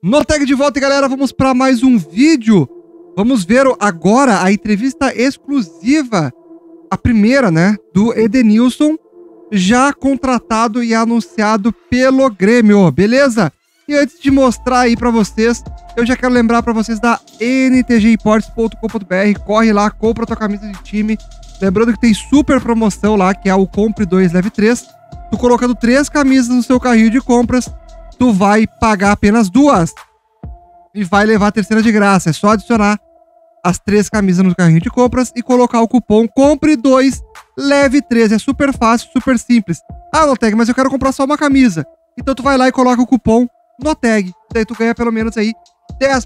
NOTAG de volta, galera, vamos para mais um vídeo. Vamos ver agora a entrevista exclusiva, a primeira, né, do Edenilson, já contratado e anunciado pelo Grêmio, beleza? E antes de mostrar aí para vocês, eu já quero lembrar para vocês da ntgimports.com.br, corre lá, compra tua camisa de time, lembrando que tem super promoção lá, que é o COMPRE2LEVE3, tu colocando 3 camisas no seu carrinho de compras, tu vai pagar apenas 2 e vai levar a terceira de graça. É só adicionar as 3 camisas no carrinho de compras e colocar o cupom COMPRE2LEVE3. É super fácil, super simples. Ah, NOTAG, mas eu quero comprar só uma camisa. Então tu vai lá e coloca o cupom NOTAG. Daí tu ganha pelo menos aí 10%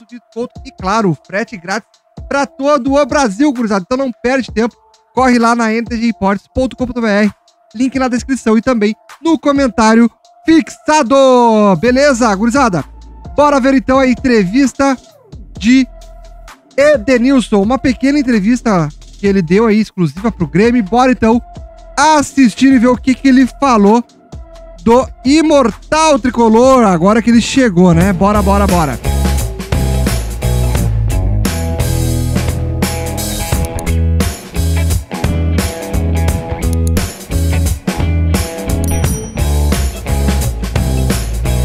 de desconto e, claro, frete grátis para todo o Brasil, gurizada. Então não perde tempo. Corre lá na ntgimports.com.br. Link na descrição e também no comentário fixado! Beleza, gurizada? Bora ver então a entrevista de Edenilson. Uma pequena entrevista que ele deu aí, exclusiva pro Grêmio. Bora então assistir e ver o que ele falou do imortal tricolor, agora que ele chegou, né? Bora, bora, bora!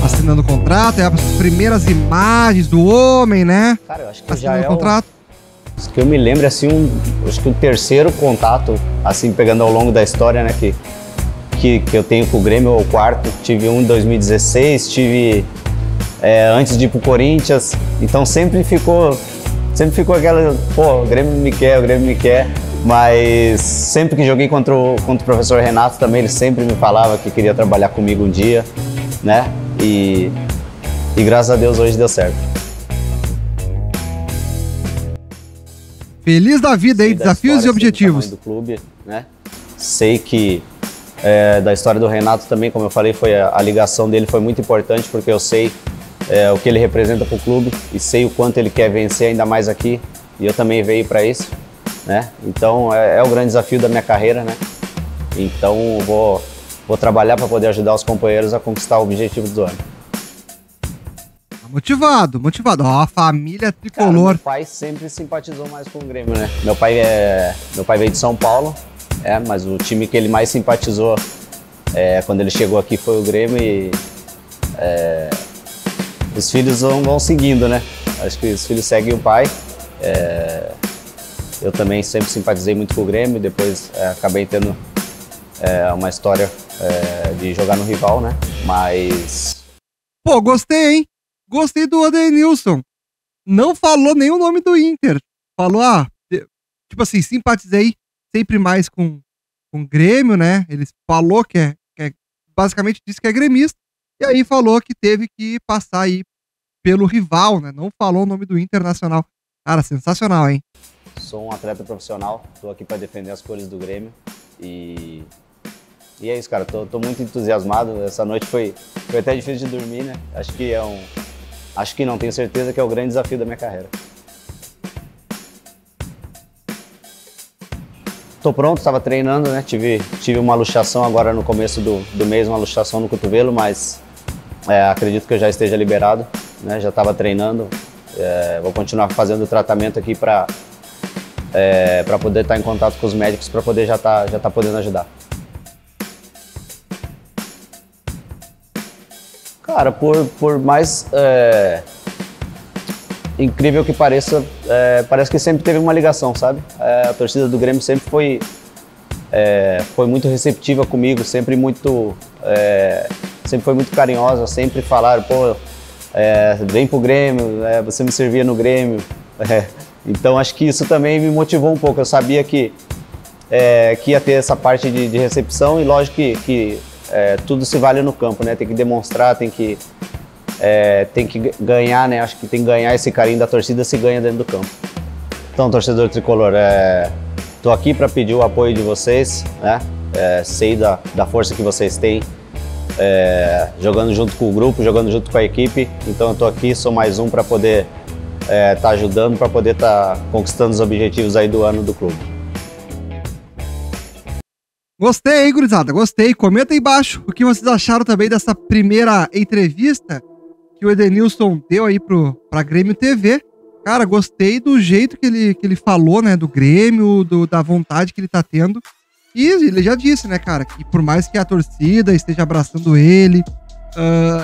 Assinando o contrato, é as primeiras imagens do homem, né? Cara, eu acho que assinando já é o contrato. Acho que eu me lembro, assim, acho que o terceiro contato, assim, pegando ao longo da história, né, que eu tenho com o Grêmio, o quarto. Tive um em 2016, tive antes de ir pro Corinthians. Então sempre ficou aquela, pô, o Grêmio me quer, o Grêmio me quer. Mas sempre que joguei contra o professor Renato também, ele sempre me falava que queria trabalhar comigo um dia, né? E graças a Deus hoje deu certo. Feliz da vida, hein? Desafios e objetivos. Do clube, né? Sei que da história do Renato também, como eu falei, foi a ligação dele foi muito importante, porque eu sei o que ele representa para o clube e sei o quanto ele quer vencer ainda mais aqui. E eu também veio para isso, né? Então é o grande desafio da minha carreira, né? Então vou trabalhar para poder ajudar os companheiros a conquistar o objetivo do ano. Motivado, motivado. Ó, a família tricolor. Cara, meu pai sempre simpatizou mais com o Grêmio, né? Meu pai veio de São Paulo, mas o time que ele mais simpatizou quando ele chegou aqui foi o Grêmio e os filhos vão seguindo, né? Acho que os filhos seguem o pai. Eu também sempre simpatizei muito com o Grêmio, depois acabei tendo uma história de jogar no rival, né? Mas... Pô, gostei, hein? Gostei do Edenilson. Não falou nem o nome do Inter. Falou, tipo assim, simpatizei sempre mais com o Grêmio, né? Ele falou que é... Basicamente disse que é gremista. E aí falou que teve que passar aí pelo rival, né? Não falou o nome do Internacional. Cara, sensacional, hein? Sou um atleta profissional. Tô aqui pra defender as cores do Grêmio. E é isso, cara, tô muito entusiasmado. Essa noite foi até difícil de dormir, né? Acho que não, tenho certeza que é o grande desafio da minha carreira. Tô pronto, estava treinando, né? Tive uma luxação agora no começo do mês, uma luxação no cotovelo, mas acredito que eu já esteja liberado, né? Já estava treinando, vou continuar fazendo o tratamento aqui para poder estar em contato com os médicos, para poder já tá podendo ajudar. Cara, por mais incrível que pareça, parece que sempre teve uma ligação, sabe? A torcida do Grêmio sempre foi muito receptiva comigo, sempre foi muito carinhosa, sempre falaram, pô, vem pro Grêmio, você me servia no Grêmio. Então acho que isso também me motivou um pouco, eu sabia que ia ter essa parte de recepção e lógico que tudo se vale no campo, né? Tem que demonstrar, tem que ganhar, né? Acho que tem que ganhar esse carinho da torcida, se ganha dentro do campo. Então, torcedor tricolor, tô aqui para pedir o apoio de vocês, né? Sei da força que vocês têm, jogando junto com o grupo, jogando junto com a equipe. Então, eu tô aqui, sou mais um para poder tá ajudando, para poder tá conquistando os objetivos aí do ano do clube. Gostei, hein, gurizada? Gostei. Comenta aí embaixo o que vocês acharam também dessa primeira entrevista que o Edenilson deu aí pra Grêmio TV. Cara, gostei do jeito que ele falou, né, do Grêmio, da vontade que ele tá tendo. E ele já disse, né, cara, que por mais que a torcida esteja abraçando ele,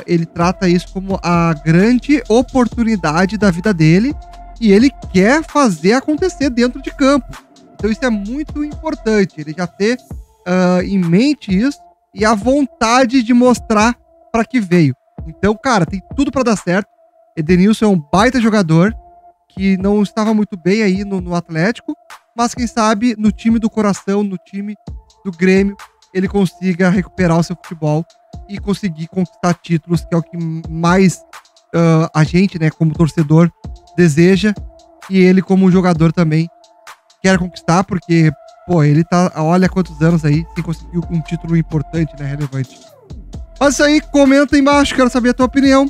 ele trata isso como a grande oportunidade da vida dele e ele quer fazer acontecer dentro de campo. Então isso é muito importante, ele já ter em mente isso e a vontade de mostrar pra que veio. Então, cara, tem tudo pra dar certo. Edenilson é um baita jogador, que não estava muito bem aí no Atlético, mas quem sabe no time do coração, no time do Grêmio, ele consiga recuperar o seu futebol e conseguir conquistar títulos, que é o que mais a gente, né, como torcedor, deseja, e ele como jogador também quer conquistar, porque, pô, ele tá, olha quantos anos aí, sem conseguir um título importante, né, relevante. Mas isso aí, comenta aí embaixo, quero saber a tua opinião,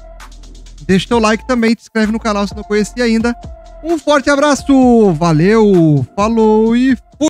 deixa teu like também, te inscreve no canal se não conhecia ainda. Um forte abraço, valeu, falou e fui!